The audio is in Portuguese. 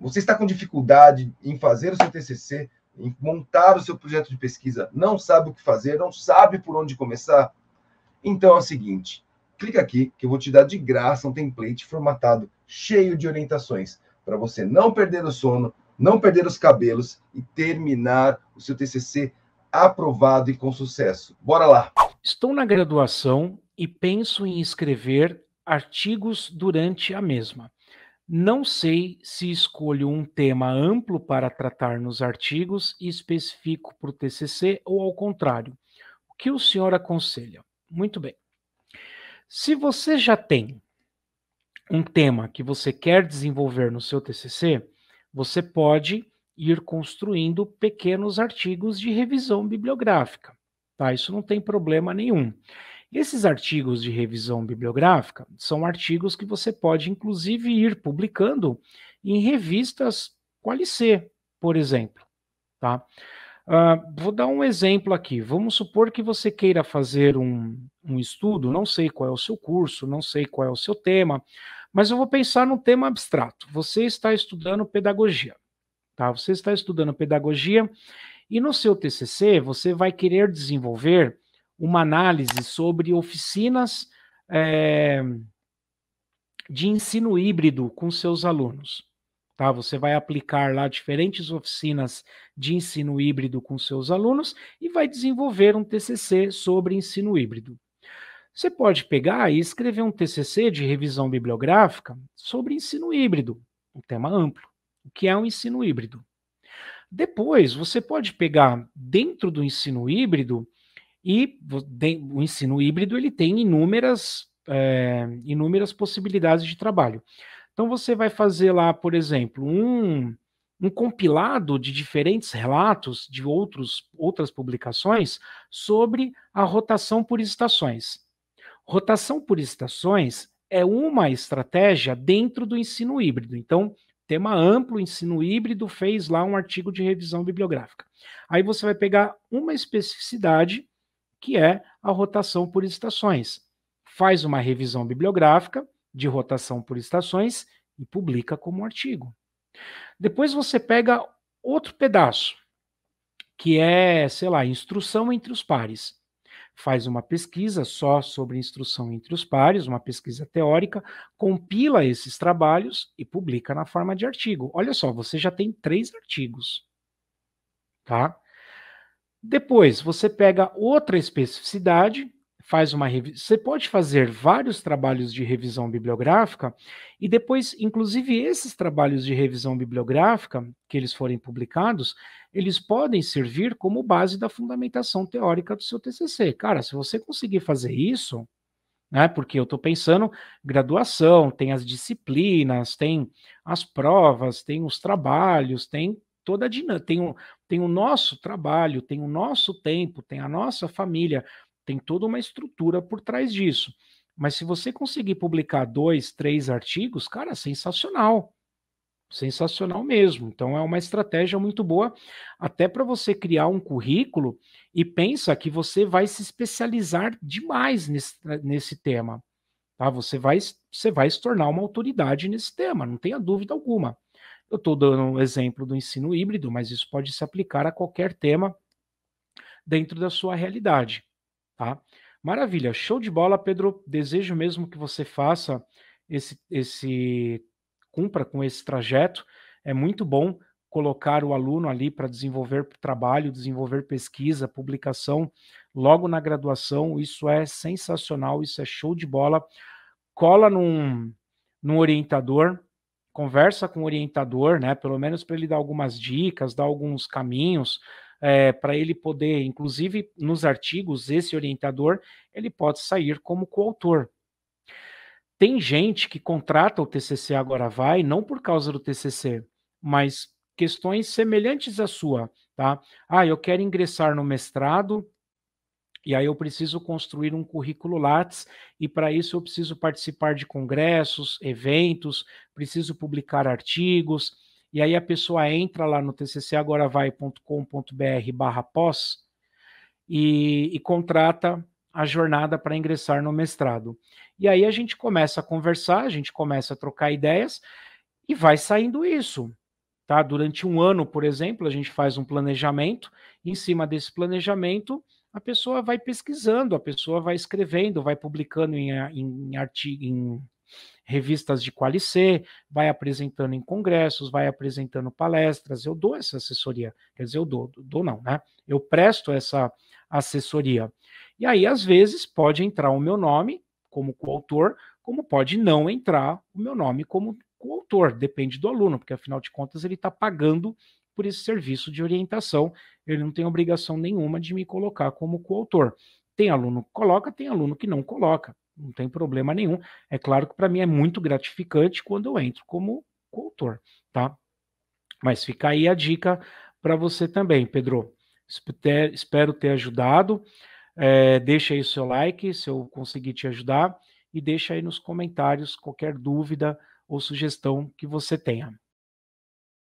Você está com dificuldade em fazer o seu TCC, em montar o seu projeto de pesquisa, não sabe o que fazer, não sabe por onde começar? Então é o seguinte, clica aqui que eu vou te dar de graça um template formatado, cheio de orientações, para você não perder o sono, não perder os cabelos e terminar o seu TCC aprovado e com sucesso. Bora lá! Estou na graduação e penso em escrever artigos durante a mesma. Não sei se escolho um tema amplo para tratar nos artigos e especifico para o TCC ou ao contrário. O que o senhor aconselha? Muito bem. Se você já tem um tema que você quer desenvolver no seu TCC, você pode ir construindo pequenos artigos de revisão bibliográfica. Tá? Isso não tem problema nenhum. Esses artigos de revisão bibliográfica são artigos que você pode, inclusive, ir publicando em revistas Qualis C, por exemplo. Tá? Vou dar um exemplo aqui. Vamos supor que você queira fazer um estudo, não sei qual é o seu curso, não sei qual é o seu tema, mas eu vou pensar num tema abstrato. Você está estudando pedagogia. Tá? Você está estudando pedagogia e no seu TCC você vai querer desenvolver uma análise sobre oficinas de ensino híbrido com seus alunos. Tá? Você vai aplicar lá diferentes oficinas de ensino híbrido com seus alunos e vai desenvolver um TCC sobre ensino híbrido. Você pode pegar e escrever um TCC de revisão bibliográfica sobre ensino híbrido, um tema amplo, o que é um ensino híbrido. Depois, você pode pegar dentro do ensino híbrido. E o ensino híbrido ele tem inúmeras possibilidades de trabalho. Então você vai fazer lá, por exemplo, um compilado de diferentes relatos de outras publicações sobre a rotação por estações. Rotação por estações é uma estratégia dentro do ensino híbrido. Então, tema amplo, ensino híbrido, fez lá um artigo de revisão bibliográfica. Aí você vai pegar uma especificidade, que é a rotação por estações. Faz uma revisão bibliográfica de rotação por estações e publica como artigo. Depois você pega outro pedaço, que é, sei lá, instrução entre os pares. Faz uma pesquisa só sobre instrução entre os pares, uma pesquisa teórica, compila esses trabalhos e publica na forma de artigo. Olha só, você já tem 3 artigos. Tá? Depois, você pega outra especificidade, faz uma revisão. Você pode fazer vários trabalhos de revisão bibliográfica e depois, inclusive, esses trabalhos de revisão bibliográfica, que eles forem publicados, eles podem servir como base da fundamentação teórica do seu TCC. Cara, se você conseguir fazer isso, né, porque eu estou pensando, graduação, tem as disciplinas, tem as provas, tem os trabalhos, tem toda a dinâmica, tem o nosso trabalho, tem o nosso tempo, tem a nossa família, tem toda uma estrutura por trás disso. Mas se você conseguir publicar 2, 3 artigos, cara, sensacional. Sensacional mesmo. Então é uma estratégia muito boa até para você criar um currículo e pensa que você vai se especializar demais nesse tema. Tá? Você vai se tornar uma autoridade nesse tema, não tenha dúvida alguma. Eu estou dando um exemplo do ensino híbrido, mas isso pode se aplicar a qualquer tema dentro da sua realidade. Tá? Maravilha, show de bola, Pedro. Desejo mesmo que você faça cumpra com esse trajeto. É muito bom colocar o aluno ali para desenvolver trabalho, desenvolver pesquisa, publicação, logo na graduação. Isso é sensacional, isso é show de bola. Cola num orientador. Conversa com o orientador, né? Pelo menos para ele dar algumas dicas, dar alguns caminhos, para ele poder, inclusive nos artigos, esse orientador, ele pode sair como coautor. Tem gente que contrata o TCC Agora Vai, não por causa do TCC, mas questões semelhantes à sua, tá? Ah, eu quero ingressar no mestrado, e aí eu preciso construir um currículo Lattes, e para isso eu preciso participar de congressos, eventos, preciso publicar artigos, e aí a pessoa entra lá no tccagoravai.com.br/pós e contrata a jornada para ingressar no mestrado. E aí a gente começa a conversar, a gente começa a trocar ideias, e vai saindo isso. Tá? Durante um ano, por exemplo, a gente faz um planejamento, e em cima desse planejamento, a pessoa vai pesquisando, a pessoa vai escrevendo, vai publicando em revistas de Qualis C, vai apresentando em congressos, vai apresentando palestras. Eu dou essa assessoria, quer dizer, eu presto essa assessoria. E aí, às vezes, pode entrar o meu nome como coautor, como pode não entrar o meu nome como coautor, depende do aluno, porque, afinal de contas, ele está pagando por esse serviço de orientação, ele não tem obrigação nenhuma de me colocar como coautor. Tem aluno que coloca, tem aluno que não coloca. Não tem problema nenhum. É claro que para mim é muito gratificante quando eu entro como coautor, tá? Mas fica aí a dica para você também, Pedro. Espero ter ajudado. Deixa aí o seu like, se eu conseguir te ajudar, e deixa aí nos comentários qualquer dúvida ou sugestão que você tenha.